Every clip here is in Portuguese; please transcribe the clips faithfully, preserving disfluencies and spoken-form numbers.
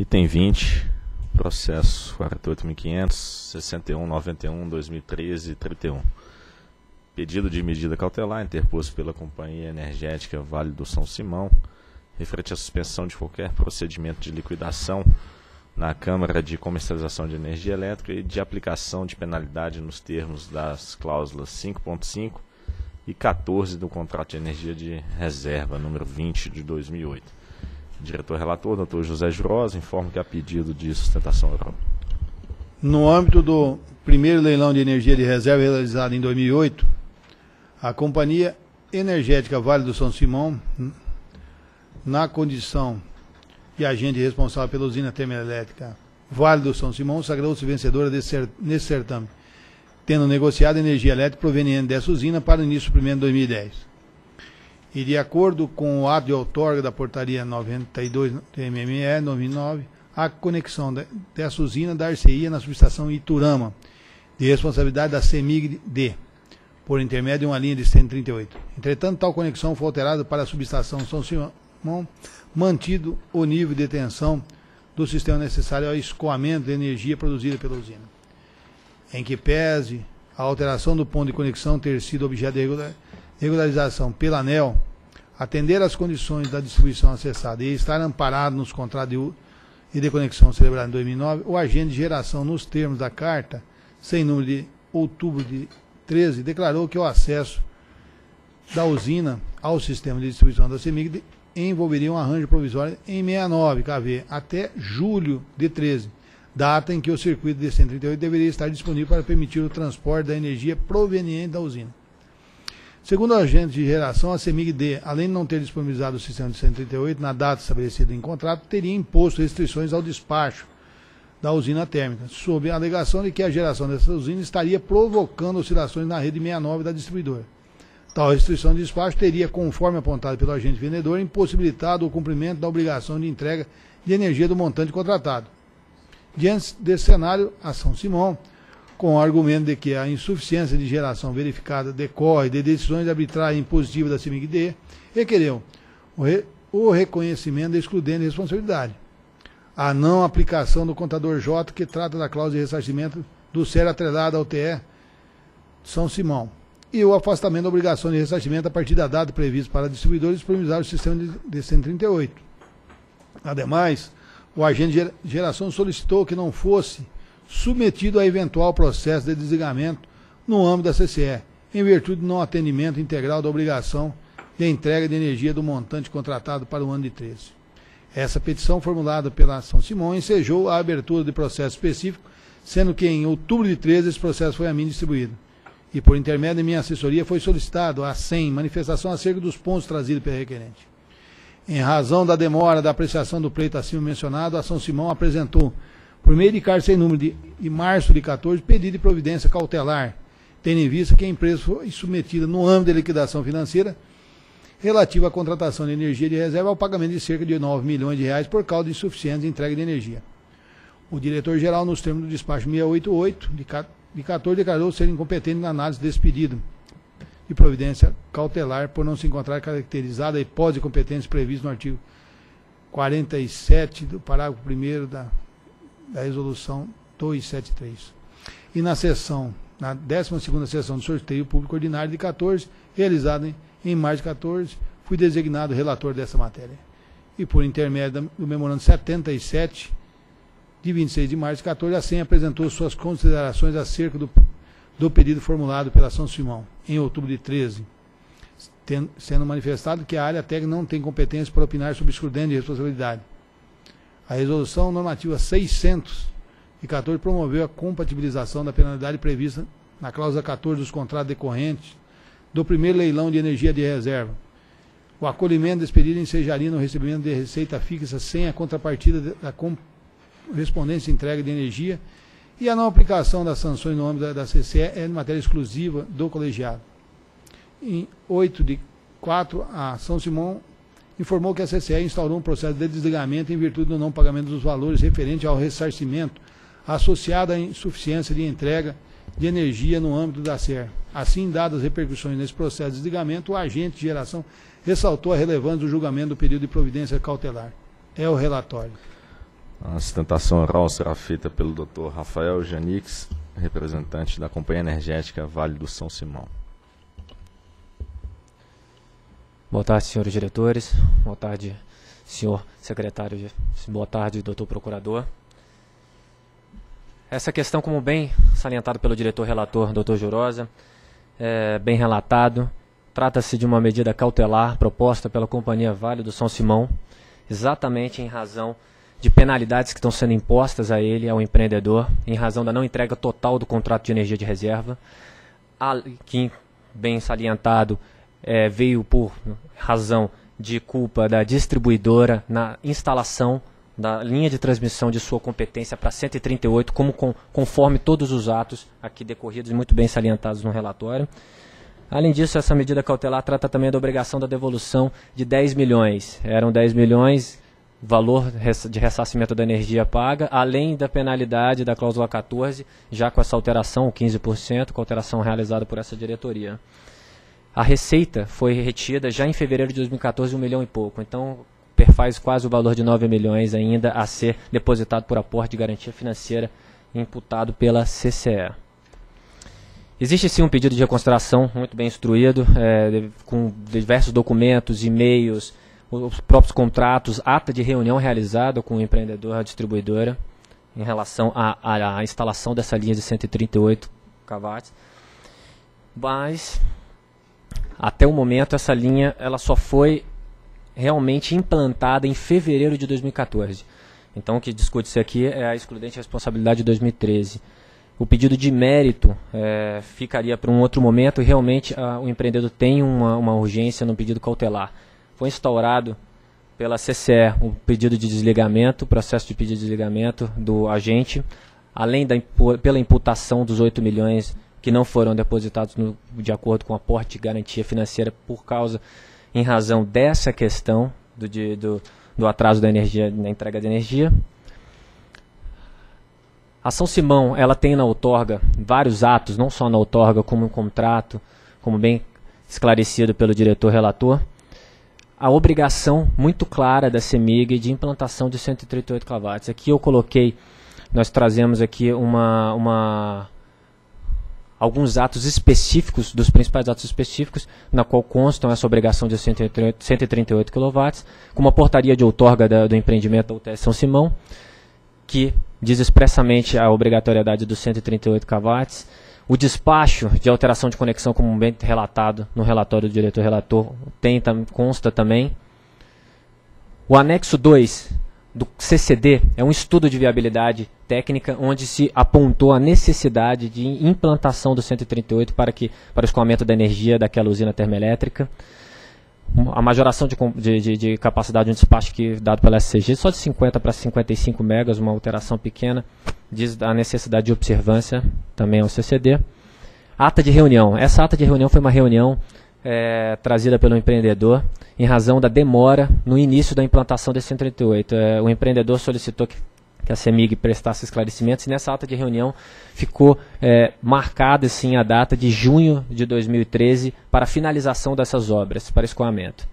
Item vinte, processo quarenta e oito mil quinhentos, sessenta e um, noventa e um, dois mil e treze, trinta e um. Pedido de medida cautelar interposto pela Companhia Energética Vale do São Simão, referente à suspensão de qualquer procedimento de liquidação na Câmara de Comercialização de Energia Elétrica e de aplicação de penalidade nos termos das cláusulas cinco ponto cinco e quatorze do Contrato de Energia de Reserva, número vinte de dois mil e oito. Diretor relator, doutor José Jurhosa, informa que há pedido de sustentação oral. No âmbito do primeiro leilão de energia de reserva realizado em dois mil e oito, a Companhia Energética Vale do São Simão, na condição de agente responsável pela usina termoelétrica Vale do São Simão, sagrou-se vencedora desse, nesse certame, tendo negociado energia elétrica proveniente dessa usina para o início do primeiro de dois mil e dez. E de acordo com o ato de outorga da portaria noventa e dois T M M E nove nove, a conexão dessa usina da dar-se-ia na subestação Iturama, de responsabilidade da CEMIG-D, por intermédio de uma linha de cento e trinta e oito. Entretanto, tal conexão foi alterada para a subestação São Simão, mantido o nível de tensão do sistema necessário ao escoamento de energia produzida pela usina, em que pese a alteração do ponto de conexão ter sido objeto de regularização pela ANEEL, atender às condições da distribuição acessada e estar amparado nos contratos de uso e de conexão celebrado em dois mil e nove, o agente de geração, nos termos da carta, sem número de outubro de treze, declarou que o acesso da usina ao sistema de distribuição da CEMIG envolveria um arranjo provisório em sessenta e nove K V até julho de treze, data em que o circuito de cento e trinta e oito deveria estar disponível para permitir o transporte da energia proveniente da usina. Segundo o agente de geração, a CEMIG-D, além de não ter disponibilizado o sistema de cento e trinta e oito na data estabelecida em contrato, teria imposto restrições ao despacho da usina térmica, sob a alegação de que a geração dessa usina estaria provocando oscilações na rede sessenta e nove da distribuidora. Tal restrição de despacho teria, conforme apontado pelo agente vendedor, impossibilitado o cumprimento da obrigação de entrega de energia do montante contratado. Diante desse cenário, a São Simão, com o argumento de que a insuficiência de geração verificada decorre de decisões de arbitragem positiva da CEMIG-D, requereu o, re, o reconhecimento da excludente de responsabilidade, a não aplicação do contador J, que trata da cláusula de ressarcimento do C E R atrelada ao T E São Simão, e o afastamento da obrigação de ressarcimento a partir da data prevista para distribuidores disponibilizar o sistema de, de cento e trinta e oito. Ademais, o agente de geração solicitou que não fosse submetido a eventual processo de desligamento no âmbito da C C E E, em virtude do não atendimento integral da obrigação de entrega de energia do montante contratado para o ano de treze. Essa petição formulada pela São Simão ensejou a abertura de processo específico, sendo que em outubro de treze esse processo foi a mim distribuído. E por intermédio de minha assessoria foi solicitado a C E M manifestação acerca dos pontos trazidos pela requerente. Em razão da demora da apreciação do pleito acima mencionado, a São Simão apresentou, por meio de carta sem número de, de março de quatorze, pedido de providência cautelar, tendo em vista que a empresa foi submetida no âmbito de liquidação financeira relativa à contratação de energia de reserva ao pagamento de cerca de nove milhões de reais por causa de insuficiente entrega de energia. O diretor-geral, nos termos do despacho seiscentos e oitenta e oito de quatorze, declarou ser incompetente na análise desse pedido de providência cautelar por não se encontrar caracterizada a hipótese de competência prevista no artigo quarenta e sete do parágrafo primeiro da da resolução duzentos e setenta e três. E na sessão, na décima segunda sessão do sorteio público ordinário de quatorze, realizada em, em março de quatorze, fui designado relator dessa matéria. E por intermédio do memorando setenta e sete, de vinte e seis de março de quatorze, a C E M apresentou suas considerações acerca do, do pedido formulado pela São Simão, em outubro de treze, ten, sendo manifestado que a área técnica não tem competência para opinar sobre excludente de responsabilidade. A resolução normativa seiscentos e quatorze promoveu a compatibilização da penalidade prevista na cláusula quatorze dos contratos decorrentes do primeiro leilão de energia de reserva. O acolhimento desse pedido ensejaria no recebimento de receita fixa sem a contrapartida da correspondência entrega de energia e a não aplicação das sanções no âmbito da C C E E é matéria exclusiva do colegiado. Em oito de quatro, a São Simão informou que a C C E E instaurou um processo de desligamento em virtude do não pagamento dos valores referente ao ressarcimento associado à insuficiência de entrega de energia no âmbito da C E R. Assim, dadas as repercussões nesse processo de desligamento, o agente de geração ressaltou a relevância do julgamento do período de providência cautelar. É o relatório. A sustentação oral será feita pelo doutor Rafael Janix, representante da Companhia Energética Vale do São Simão. Boa tarde, senhores diretores. Boa tarde, senhor secretário. Boa tarde, doutor procurador. Essa questão, como bem salientado pelo diretor relator, doutor Jurhosa, é bem relatado, trata-se de uma medida cautelar proposta pela Companhia Vale do São Simão, exatamente em razão de penalidades que estão sendo impostas a ele, ao empreendedor, em razão da não entrega total do contrato de energia de reserva, que, bem salientado, é, veio por razão de culpa da distribuidora na instalação da linha de transmissão de sua competência para cento e trinta e oito, como com, conforme todos os atos aqui decorridos e muito bem salientados no relatório. Além disso, essa medida cautelar trata também da obrigação da devolução de dez milhões. Eram dez milhões, valor de ressarcimento da energia paga, além da penalidade da cláusula quatorze, já com essa alteração, quinze por cento, com a alteração realizada por essa diretoria. A receita foi retida já em fevereiro de dois mil e quatorze, um milhão e pouco. Então, faz quase o valor de nove milhões ainda a ser depositado por aporte de garantia financeira imputado pela C C E E. Existe sim um pedido de reconsideração muito bem instruído, é, com diversos documentos, e-mails, os próprios contratos, ata de reunião realizada com o empreendedor, a distribuidora, em relação à instalação dessa linha de cento e trinta e oito quilowatts. Mas, até o momento, essa linha ela só foi realmente implantada em fevereiro de dois mil e quatorze. Então, o que discute-se aqui é a excludente responsabilidade de dois mil e treze. O pedido de mérito é, ficaria para um outro momento e realmente a, o empreendedor tem uma, uma urgência no pedido cautelar. Foi instaurado pela C C E o pedido de desligamento, o processo de pedido de desligamento do agente, além da pela imputação dos oito milhões que não foram depositados no, de acordo com o aporte de garantia financeira por causa... em razão dessa questão do, de, do, do atraso da energia, da entrega de energia. A São Simão ela tem na outorga vários atos, não só na outorga, como um contrato, como bem esclarecido pelo diretor relator, a obrigação muito clara da CEMIG de implantação de cento e trinta e oito quilowatts. Aqui eu coloquei, nós trazemos aqui uma... uma alguns atos específicos, dos principais atos específicos, na qual constam essa obrigação de cento e trinta e oito quilowatts, com uma portaria de outorga da, do empreendimento da U T S São Simão, que diz expressamente a obrigatoriedade dos cento e trinta e oito quilowatts, o despacho de alteração de conexão, como bem relatado no relatório do diretor-relator, tem, consta também. O anexo dois do C C D é um estudo de viabilidade técnica onde se apontou a necessidade de implantação do cento e trinta e oito para, que, para o escoamento da energia daquela usina termoelétrica, a majoração de, de, de capacidade de um despacho que, dado pela S C G, só de cinquenta para cinquenta e cinco megas, uma alteração pequena, diz a necessidade de observância também ao C C D. Ata de reunião. Essa ata de reunião foi uma reunião É, trazida pelo empreendedor em razão da demora no início da implantação desse cento e trinta e oito. É, o empreendedor solicitou que, que a CEMIG prestasse esclarecimentos e nessa ata de reunião ficou é, marcada sim, a data de junho de dois mil e treze para a finalização dessas obras, para escoamento.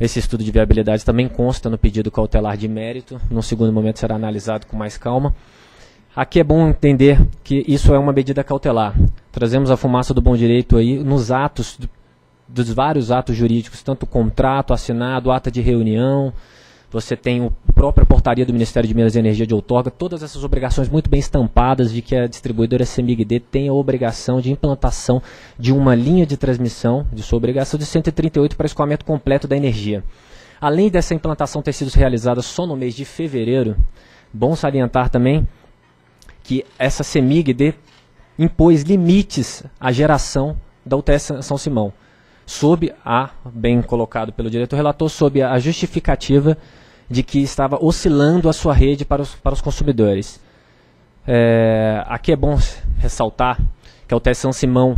Esse estudo de viabilidade também consta no pedido cautelar de mérito, num segundo momento será analisado com mais calma. Aqui é bom entender que isso é uma medida cautelar. Trazemos a fumaça do bom direito aí nos atos, dos vários atos jurídicos, tanto contrato assinado, ata de reunião, você tem a própria portaria do Ministério de Minas e Energia de outorga, todas essas obrigações muito bem estampadas de que a distribuidora CEMIG-D tem a obrigação de implantação de uma linha de transmissão, de sua obrigação de cento e trinta e oito para escoamento completo da energia. Além dessa implantação ter sido realizada só no mês de fevereiro, bom salientar também que essa CEMIG-D impôs limites à geração da U T S São Simão, sob a, bem colocado pelo diretor-relator, sob a justificativa de que estava oscilando a sua rede para os, para os consumidores. É, aqui é bom ressaltar que a U T S São Simão,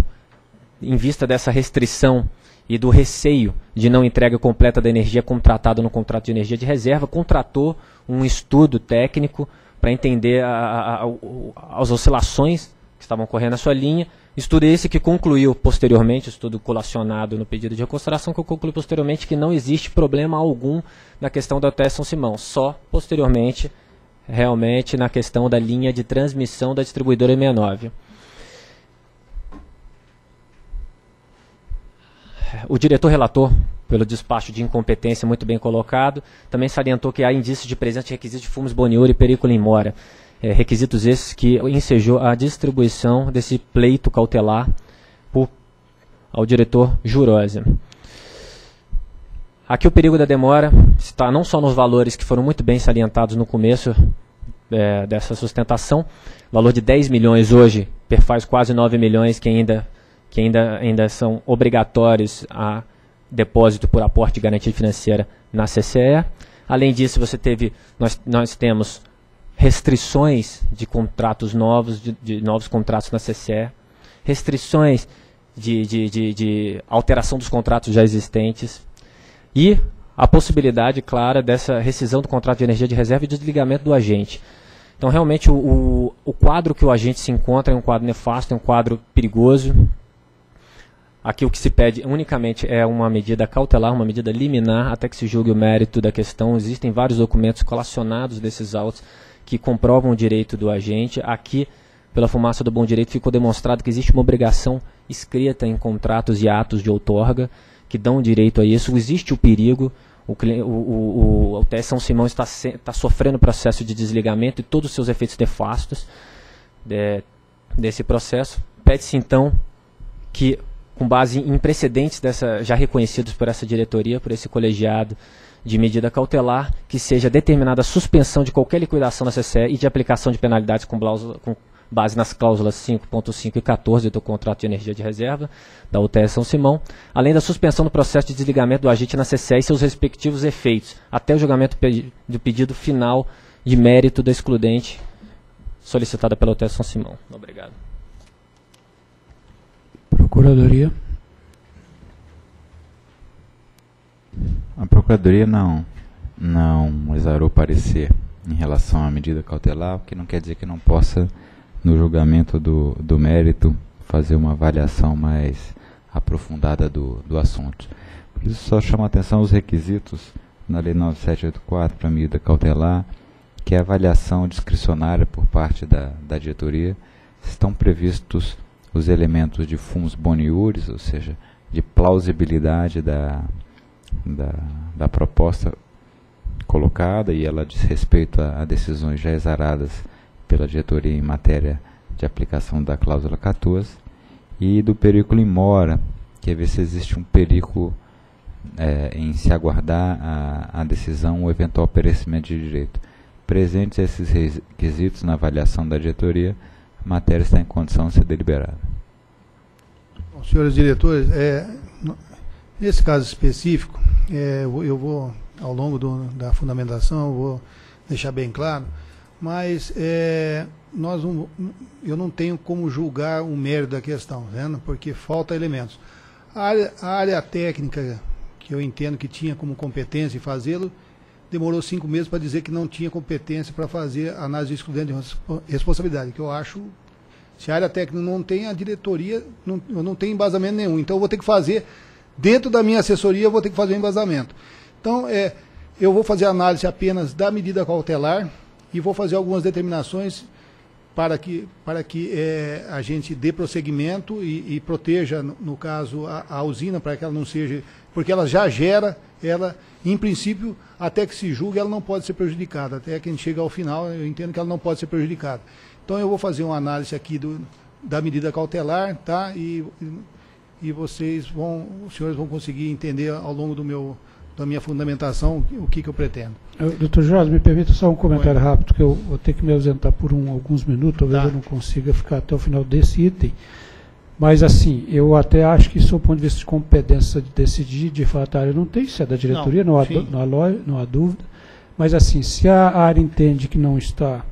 em vista dessa restrição e do receio de não entrega completa da energia contratada no contrato de energia de reserva, contratou um estudo técnico para entender a, a, a, as oscilações que estavam correndo a sua linha. Estudo esse que concluiu posteriormente, estudo colacionado no pedido de reconsideração, que concluiu posteriormente que não existe problema algum na questão da O T E São Simão, só posteriormente, realmente, na questão da linha de transmissão da distribuidora sessenta e nove. O diretor relator, pelo despacho de incompetência muito bem colocado, também salientou que há indício de presença de requisitos de fumos boniúria e perículo in mora. É, requisitos esses que ensejou a distribuição desse pleito cautelar por, ao diretor Jurhosa. Aqui o perigo da demora está não só nos valores que foram muito bem salientados no começo é, dessa sustentação, valor de dez milhões hoje perfaz quase nove milhões que ainda... que ainda, ainda são obrigatórios a depósito por aporte de garantia financeira na C C E E. Além disso, você teve, nós, nós temos restrições de contratos novos, de, de novos contratos na C C E E, restrições de, de, de, de alteração dos contratos já existentes e a possibilidade, clara, dessa rescisão do contrato de energia de reserva e desligamento do agente. Então, realmente, o, o, o quadro que o agente se encontra é um quadro nefasto, é um quadro perigoso. Aqui o que se pede unicamente é uma medida cautelar, uma medida liminar, até que se julgue o mérito da questão. Existem vários documentos colacionados desses autos que comprovam o direito do agente. Aqui, pela fumaça do bom direito, ficou demonstrado que existe uma obrigação escrita em contratos e atos de outorga que dão direito a isso. Existe o perigo, o, o, o, o T S São Simão está, está sofrendo processo de desligamento e todos os seus efeitos nefastos é, desse processo. Pede-se, então, que... com base em precedentes dessa, já reconhecidos por essa diretoria, por esse colegiado de medida cautelar, que seja determinada a suspensão de qualquer liquidação da C C E E e de aplicação de penalidades com, bláusula, com base nas cláusulas cinco ponto cinco e quatorze do Contrato de Energia de Reserva da O T E São Simão, além da suspensão do processo de desligamento do agente na C C E E e seus respectivos efeitos, até o julgamento do pedido final de mérito da excludente solicitada pela O T E São Simão. Obrigado. Procuradoria. A Procuradoria não, não exarou parecer em relação à medida cautelar, o que não quer dizer que não possa, no julgamento do, do mérito, fazer uma avaliação mais aprofundada do, do assunto. Por isso, só chama a atenção os requisitos na Lei nove mil setecentos e oitenta e quatro para a medida cautelar, que é a avaliação discricionária por parte da, da diretoria, estão previstos os elementos de fumus boniuris, ou seja, de plausibilidade da, da, da proposta colocada, e ela diz respeito a, a decisões já exaradas pela diretoria em matéria de aplicação da cláusula quatorze, e do perículo in mora, que é ver se existe um perigo é, em se aguardar a, a decisão ou eventual perecimento de direito. Presentes esses requisitos na avaliação da diretoria, a matéria está em condição de ser deliberada. Bom, senhores diretores, é, nesse caso específico, é, eu vou, ao longo do, da fundamentação, eu vou deixar bem claro, mas é, nós não, eu não tenho como julgar o mérito da questão, né, porque falta elementos. A área, a área técnica, que eu entendo que tinha como competência em fazê-lo, demorou cinco meses para dizer que não tinha competência para fazer análise de excludente de responsabilidade, que eu acho, se a área técnica não tem, a diretoria não, não tem embasamento nenhum. Então eu vou ter que fazer, dentro da minha assessoria, eu vou ter que fazer um embasamento. Então, é, eu vou fazer análise apenas da medida cautelar e vou fazer algumas determinações para que, para que é, a gente dê prosseguimento e, e proteja, no, no caso, a, a usina, para que ela não seja... porque ela já gera... ela, em princípio, até que se julgue, ela não pode ser prejudicada. Até que a gente chegue ao final, eu entendo que ela não pode ser prejudicada. Então eu vou fazer uma análise aqui do, da medida cautelar, tá? E, e vocês vão, os senhores vão conseguir entender ao longo do meu, da minha fundamentação o que, que eu pretendo. Eu, doutor Jurhosa, me permita só um comentário Oi. rápido, que eu vou ter que me ausentar por um, alguns minutos, talvez tá. eu não consiga ficar até o final desse item. Mas, assim, eu até acho que, sob o ponto de vista de competência de decidir, de fato, a área não tem, se é da diretoria, não, não, há, não, há, não há dúvida. Mas, assim, se a área entende que não está,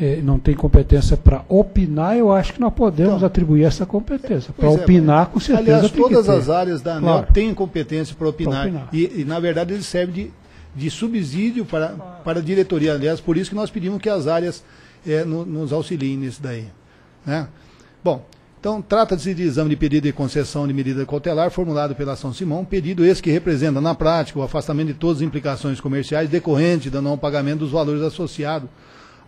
eh, não tem competência para opinar, eu acho que nós podemos então atribuir essa competência. Para é, opinar, com certeza. Aliás, tem todas que ter. as áreas da ANEEL claro. têm competência para opinar. opinar. E, e, na verdade, ele serve de, de subsídio para, claro. para a diretoria. Aliás, por isso que nós pedimos que as áreas eh, no, nos auxiliem nisso daí. Né? Bom, então trata-se de exame de pedido de concessão de medida cautelar formulado pela São Simão, pedido esse que representa na prática o afastamento de todas as implicações comerciais decorrentes do não pagamento dos valores associados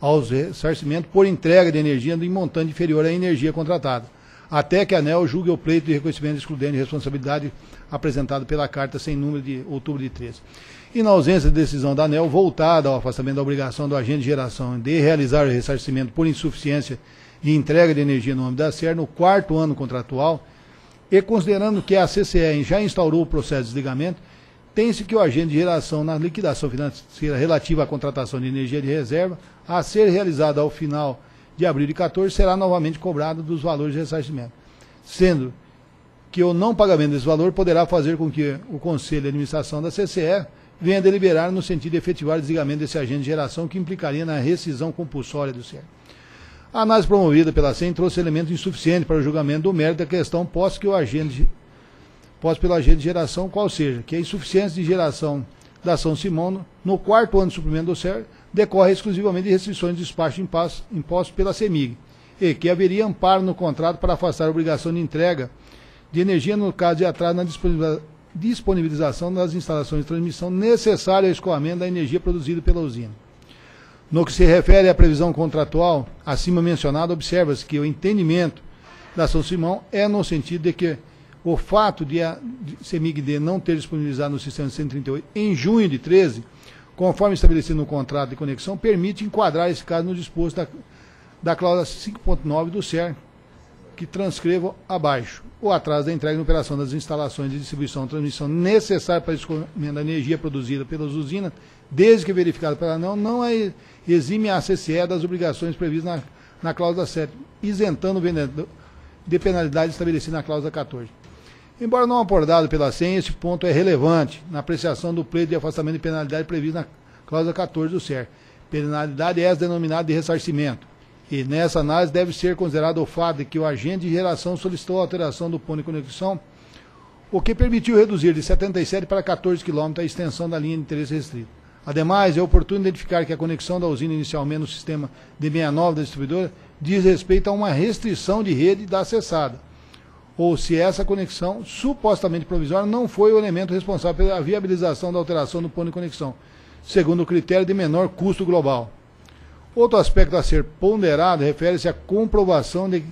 aos ressarcimentos por entrega de energia em montante inferior à energia contratada, até que a ANEEL julgue o pleito de reconhecimento excludente de responsabilidade apresentado pela carta sem número de outubro de treze. E na ausência de decisão da ANEEL voltada ao afastamento da obrigação do agente de geração de realizar o ressarcimento por insuficiência de entrega de energia no âmbito da C E R no quarto ano contratual, e considerando que a C C E E já instaurou o processo de desligamento, tem-se que o agente de geração na liquidação financeira relativa à contratação de energia de reserva, a ser realizada ao final de abril de quatorze, será novamente cobrado dos valores de ressarcimento, sendo que o não pagamento desse valor poderá fazer com que o Conselho de Administração da C C E E venha deliberar no sentido de efetivar o desligamento desse agente de geração, que implicaria na rescisão compulsória do C E R. A análise promovida pela C E M trouxe elementos insuficientes para o julgamento do mérito da questão, posto que o agente, posto pelo agente de geração, qual seja, que a insuficiência de geração da São Simão no quarto ano de suprimento do C E R decorre exclusivamente de restrições de despacho impostos pela CEMIG, e que haveria amparo no contrato para afastar a obrigação de entrega de energia no caso de atraso na disponibilização das instalações de transmissão necessárias ao escoamento da energia produzida pela usina. No que se refere à previsão contratual acima mencionada, observa-se que o entendimento da São Simão é no sentido de que o fato de a CEMIG-D não ter disponibilizado no sistema cento e trinta e oito em junho de treze, conforme estabelecido no contrato de conexão, permite enquadrar esse caso no disposto da, da cláusula cinco ponto nove do C E R, que transcrevo abaixo. O atraso da entrega e operação das instalações de distribuição e transmissão necessárias para escoamento da energia produzida pelas usinas, desde que verificado pela ANEEL, não é, exime a C C E E das obrigações previstas na, na cláusula sete, isentando o vendedor de penalidade estabelecida na cláusula quatorze. Embora não abordado pela C E M, esse ponto é relevante na apreciação do pleito de afastamento de penalidade previsto na cláusula quatorze do C E R. Penalidade é essa denominada de ressarcimento. E nessa análise deve ser considerado o fato de que o agente de geração solicitou a alteração do ponto de conexão, o que permitiu reduzir de setenta e sete para quatorze quilômetros a extensão da linha de interesse restrito. Ademais, é oportuno identificar que a conexão da usina inicialmente no sistema de sessenta e nove da distribuidora diz respeito a uma restrição de rede da acessada, ou se essa conexão, supostamente provisória, não foi o elemento responsável pela viabilização da alteração do ponto de conexão, segundo o critério de menor custo global. Outro aspecto a ser ponderado refere-se à comprovação de,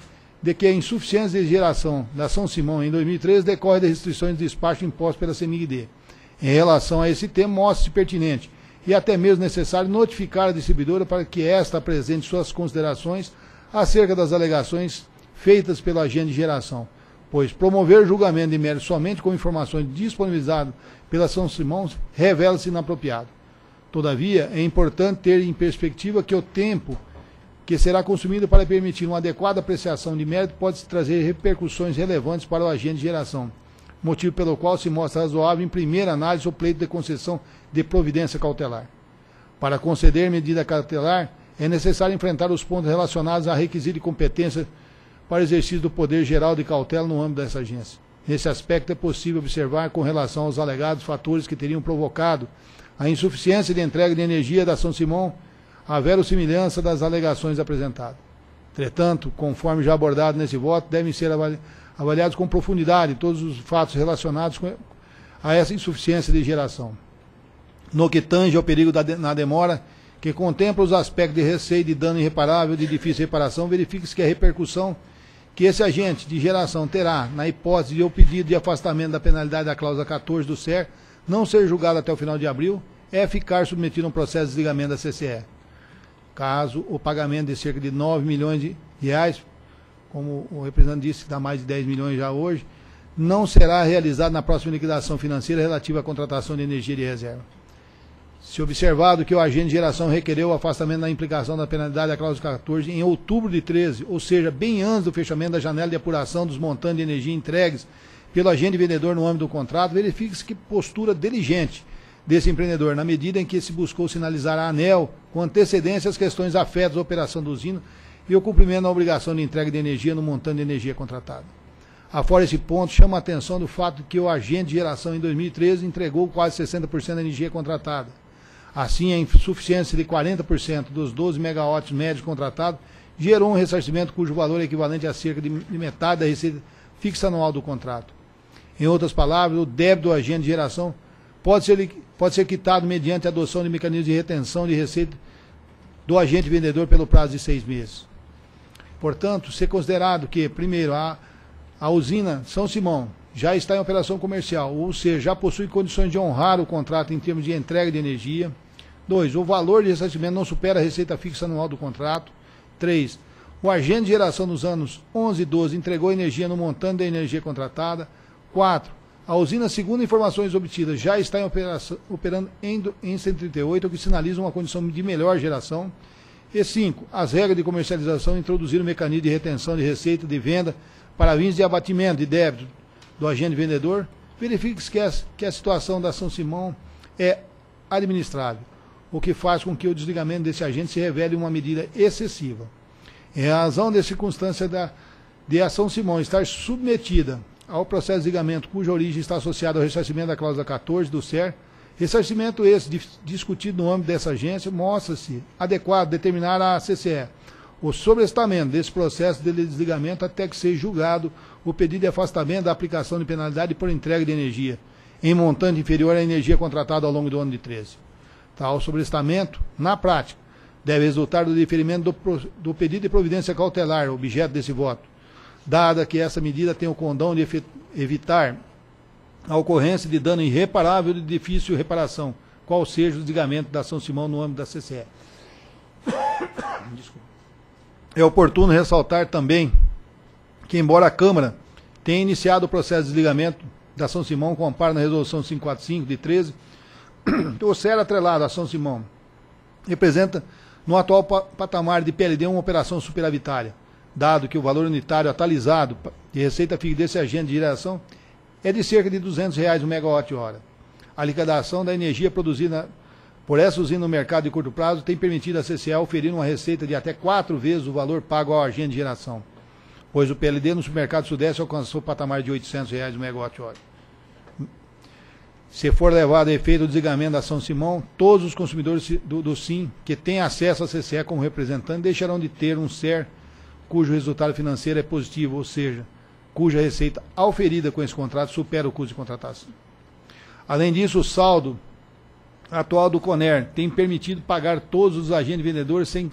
de que a insuficiência de geração da São Simão em dois mil e treze decorre de restrições de despacho impostas pela CEMIG-D. Em relação a esse tema, mostra-se pertinente e até mesmo necessário notificar a distribuidora para que esta apresente suas considerações acerca das alegações feitas pelo agente de geração, pois promover julgamento de mérito somente com informações disponibilizadas pela São Simão revela-se inapropriado. Todavia, é importante ter em perspectiva que o tempo que será consumido para permitir uma adequada apreciação de mérito pode trazer repercussões relevantes para o agente de geração, motivo pelo qual se mostra razoável, em primeira análise, o pleito de concessão de providência cautelar. Para conceder medida cautelar, é necessário enfrentar os pontos relacionados a requisito de competência para exercício do poder geral de cautela no âmbito dessa agência. Nesse aspecto, é possível observar, com relação aos alegados fatores que teriam provocado a insuficiência de entrega de energia da São Simão, a verossimilhança das alegações apresentadas. Entretanto, conforme já abordado nesse voto, devem ser avali- avaliados com profundidade todos os fatos relacionados com a essa insuficiência de geração, no que tange ao perigo da de- na demora, que contempla os aspectos de receio de dano irreparável, de difícil reparação, verifique-se que a repercussão que esse agente de geração terá, na hipótese de o pedido de afastamento da penalidade da cláusula quatorze do C E R não ser julgado até o final de abril, é ficar submetido a um processo de desligamento da C C E E. Caso o pagamento de cerca de nove milhões de reais, como o representante disse, que dá mais de dez milhões já hoje, não será realizado na próxima liquidação financeira relativa à contratação de energia de reserva. Se observado que o agente de geração requereu o afastamento da implicação da penalidade da cláusula quatorze em outubro de treze, ou seja, bem antes do fechamento da janela de apuração dos montantes de energia entregues pelo agente vendedor no âmbito do contrato, verifique-se que postura diligente desse empreendedor, na medida em que se buscou sinalizar à ANEEL com antecedência as questões afetas à operação da usina e o cumprimento da obrigação de entrega de energia no montante de energia contratada. Afora esse ponto, chama a atenção do fato de que o agente de geração em dois mil e treze entregou quase sessenta por cento da energia contratada. Assim, a insuficiência de quarenta por cento dos doze megawatts médios contratados gerou um ressarcimento cujo valor é equivalente a cerca de metade da receita fixa anual do contrato. Em outras palavras, o débito do agente de geração pode ser, pode ser quitado mediante a adoção de mecanismos de retenção de receita do agente vendedor pelo prazo de seis meses. Portanto, ser considerado que, primeiro, a, a usina São Simão já está em operação comercial, ou seja, já possui condições de honrar o contrato em termos de entrega de energia. Dois, o valor de ressarcimento não supera a receita fixa anual do contrato. Três, o agente de geração nos anos onze e doze entregou energia no montante da energia contratada. Quatro, a usina, segundo informações obtidas, já está em operação, operando em, em cento e trinta e oito, o que sinaliza uma condição de melhor geração. E cinco, as regras de comercialização introduziram o mecanismo de retenção de receita de venda para fins de abatimento de débito do agente vendedor. Verifique-se que, que a situação da São Simão é administrável, o que faz com que o desligamento desse agente se revele uma medida excessiva. Em razão da circunstância da, de a São Simão estar submetida ao processo de desligamento cuja origem está associada ao ressarcimento da cláusula quatorze do C E R, ressarcimento esse discutido no âmbito dessa agência mostra-se adequado determinar à C C E E o sobrestamento desse processo de desligamento até que seja julgado o pedido de afastamento da aplicação de penalidade por entrega de energia em montante inferior à energia contratada ao longo do ano de treze. Tal sobrestamento, na prática, deve resultar do deferimento do, do pedido de providência cautelar, objeto desse voto, dada que essa medida tem o condão de evitar a ocorrência de dano irreparável de difícil reparação, qual seja o desligamento da São Simão no âmbito da C C E E. É oportuno ressaltar também que, embora a Câmara tenha iniciado o processo de desligamento da São Simão com amparo na Resolução quinhentos e quarenta e cinco, de treze, o C E R atrelado à São Simão representa, no atual patamar de P L D, uma operação superavitária, dado que o valor unitário atualizado de receita fixa desse agente de geração é de cerca de duzentos reais o megawatt-hora. A liquidação da energia produzida por essa usina no mercado de curto prazo tem permitido à C C E E oferir uma receita de até quatro vezes o valor pago ao agente de geração, pois o P L D no supermercado sudeste alcançou o patamar de oitocentos reais o megawatt-hora. Se for levado a efeito o desligamento da São Simão, todos os consumidores do, do SIM que têm acesso à C C E E como representante deixarão de ter um C E R cujo resultado financeiro é positivo, ou seja, cuja receita auferida com esse contrato supera o custo de contratação. Além disso, o saldo atual do CONER tem permitido pagar todos os agentes vendedores sem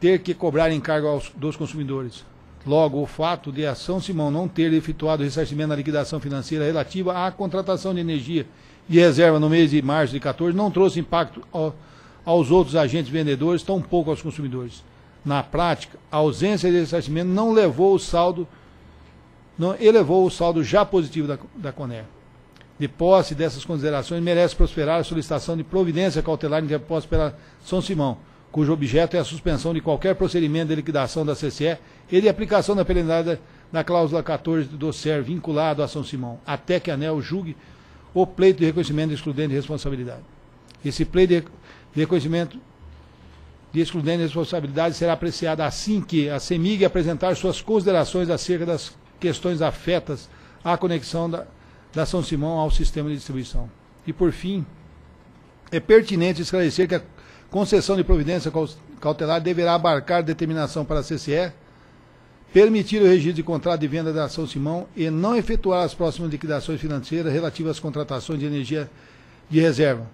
ter que cobrar encargo aos, dos consumidores. Logo, o fato de a São Simão não ter efetuado o ressarcimento da liquidação financeira relativa à contratação de energia de reserva no mês de março de quatorze não trouxe impacto ao, aos outros agentes vendedores, tampouco aos consumidores. Na prática, a ausência de ressarcimento não levou o saldo Não elevou o saldo já positivo da, da CONER. De posse dessas considerações, merece prosperar a solicitação de providência cautelar interposta pela São Simão, cujo objeto é a suspensão de qualquer procedimento de liquidação da C C E E e de aplicação da penalidade da cláusula quatorze do C E R vinculado à São Simão, até que a ANEEL julgue o pleito de reconhecimento de excludente de responsabilidade. Esse pleito de reconhecimento de excludente de responsabilidade será apreciado assim que a CEMIG apresentar suas considerações acerca das questões afetas à conexão da, da São Simão ao sistema de distribuição. E, por fim, é pertinente esclarecer que a concessão de providência cautelar deverá abarcar determinação para a C C E E, permitir o registro de contrato de venda da São Simão e não efetuar as próximas liquidações financeiras relativas às contratações de energia de reserva,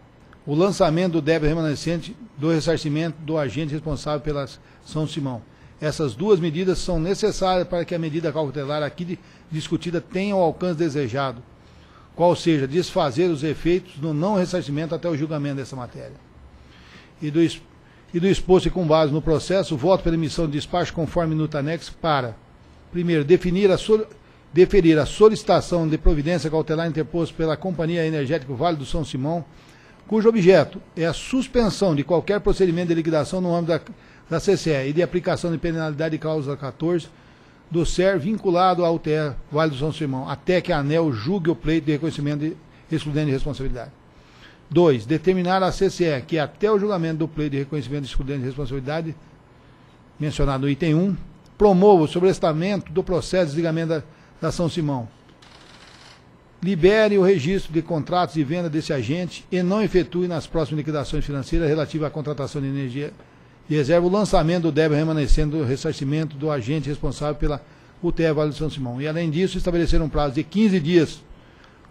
o lançamento do débito remanescente do ressarcimento do agente responsável pela São Simão. Essas duas medidas são necessárias para que a medida cautelar aqui discutida tenha o alcance desejado, qual seja, desfazer os efeitos do não ressarcimento até o julgamento dessa matéria. E do, e do exposto e com base no processo, voto pela emissão de despacho conforme minuta anexo para, primeiro, definir a so, deferir a solicitação de providência cautelar interposta pela Companhia Energética Vale do São Simão, cujo objeto é a suspensão de qualquer procedimento de liquidação no âmbito da da C C E E e de aplicação de penalidade de cláusula quatorze do C E R vinculado ao T E Vale do São Simão, até que a ANEEL julgue o pleito de reconhecimento de excludente de responsabilidade. dois. Determinar à C C E E que até o julgamento do pleito de reconhecimento de excludente de responsabilidade, mencionado no item um, promova o sobrestamento do processo de desligamento da, da São Simão, libere o registro de contratos de venda desse agente e não efetue nas próximas liquidações financeiras relativas à contratação de energia e reserva o lançamento do débito remanescente do ressarcimento do agente responsável pela U T E Vale do São Simão. E, além disso, estabelecer um prazo de quinze dias,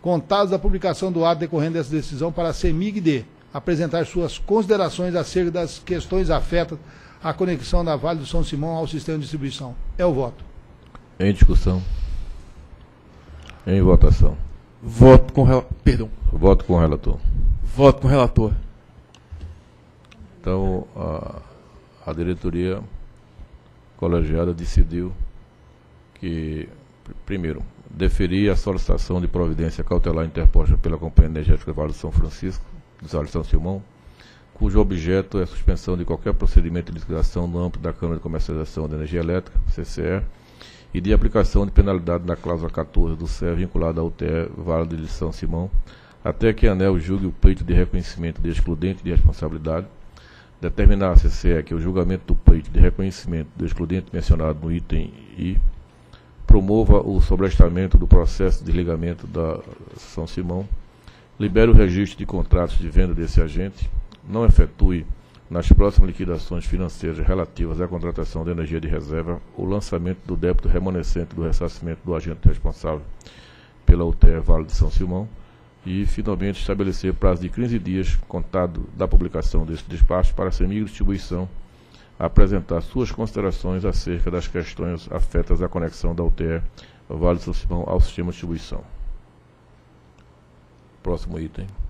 contados da publicação do ato decorrente dessa decisão, para a CEMIG-D apresentar suas considerações acerca das questões afetas à conexão da Vale do São Simão ao sistema de distribuição. É o voto. Em discussão. Em votação. Voto com relator. Perdão. Voto com relator. Voto com relator. Então, a, a diretoria colegiada decidiu que, primeiro, deferir a solicitação de providência cautelar interposta pela Companhia Energética Vale do São Francisco, do Vale do São Simão, cujo objeto é a suspensão de qualquer procedimento de liquidação no âmbito da Câmara de Comercialização de Energia Elétrica, C C E E, e de aplicação de penalidade na cláusula quatorze do C E R vinculada à U T E Vale do São Simão, até que a ANEEL julgue o pleito de reconhecimento de excludente de responsabilidade, determinar a C C E E que o julgamento do pleito de reconhecimento do excludente mencionado no item I promova o sobrestamento do processo de desligamento da São Simão, libere o registro de contratos de venda desse agente, não efetue nas próximas liquidações financeiras relativas à contratação de energia de reserva o lançamento do débito remanescente do ressarcimento do agente responsável pela U T E Vale de São Simão e, finalmente, estabelecer prazo de quinze dias, contado da publicação desse despacho, para a CEMIG Distribuição apresentar suas considerações acerca das questões afetas à conexão da U T E Vale do São Simão ao sistema de distribuição. Próximo item.